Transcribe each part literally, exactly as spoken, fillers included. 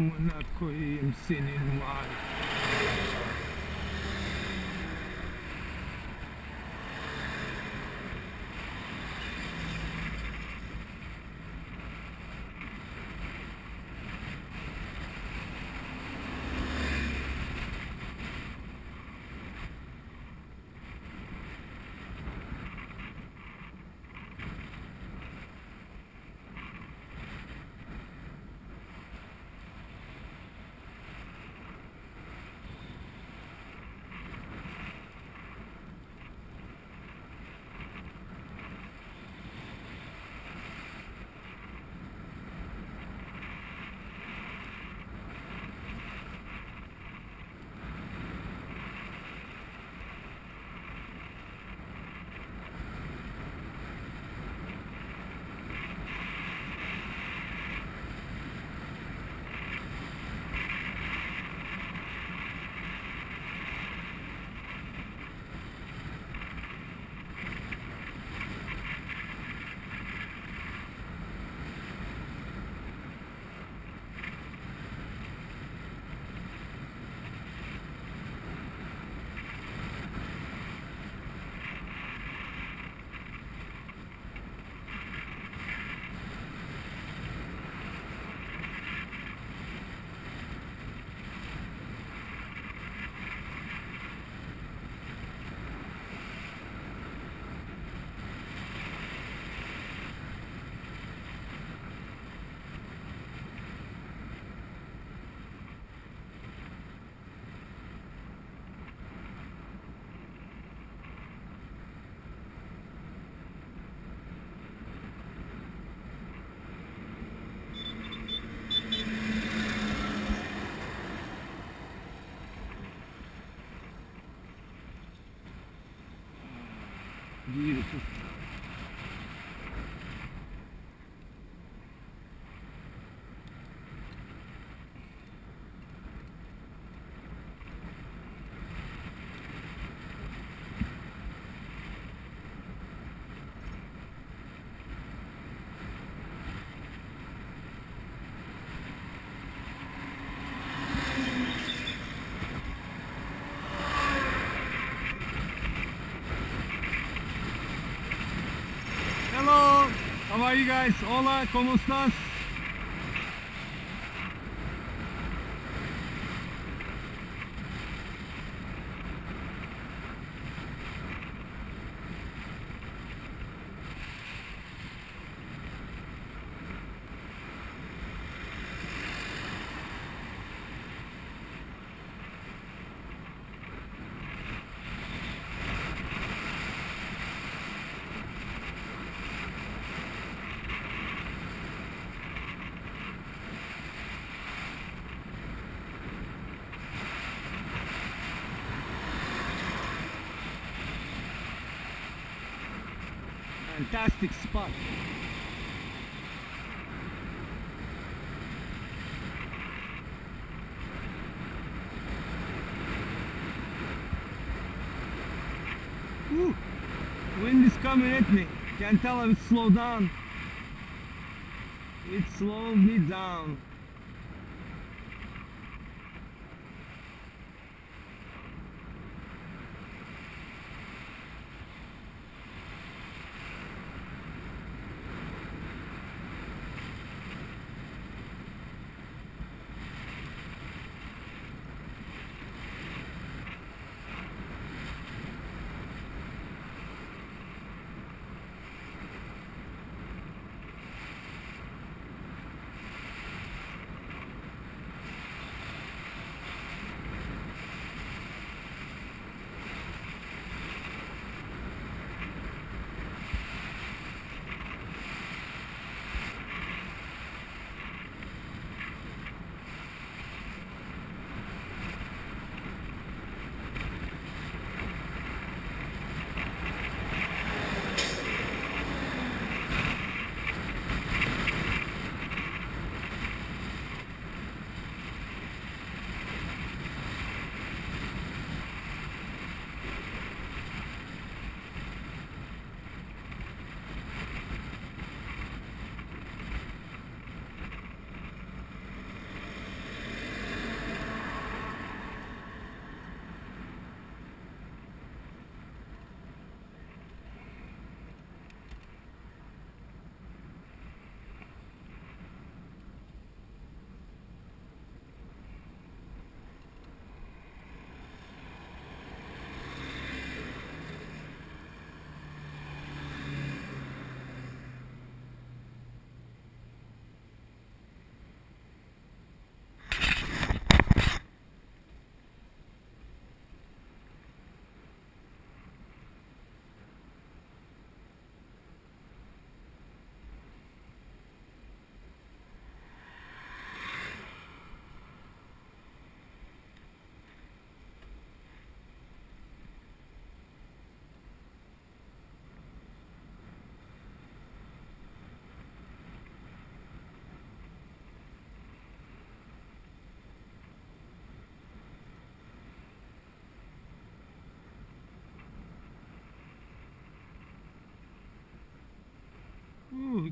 ونار كويم سنين معاك. Beautiful. How are you guys? Hola, ¿cómo estás? Fantastic spot. Woo! Wind is coming at me. Can't tell if it's slowed down. It slowed me down.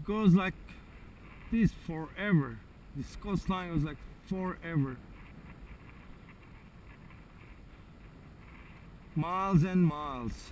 it goes like this forever. This coastline was like forever. Miles and miles.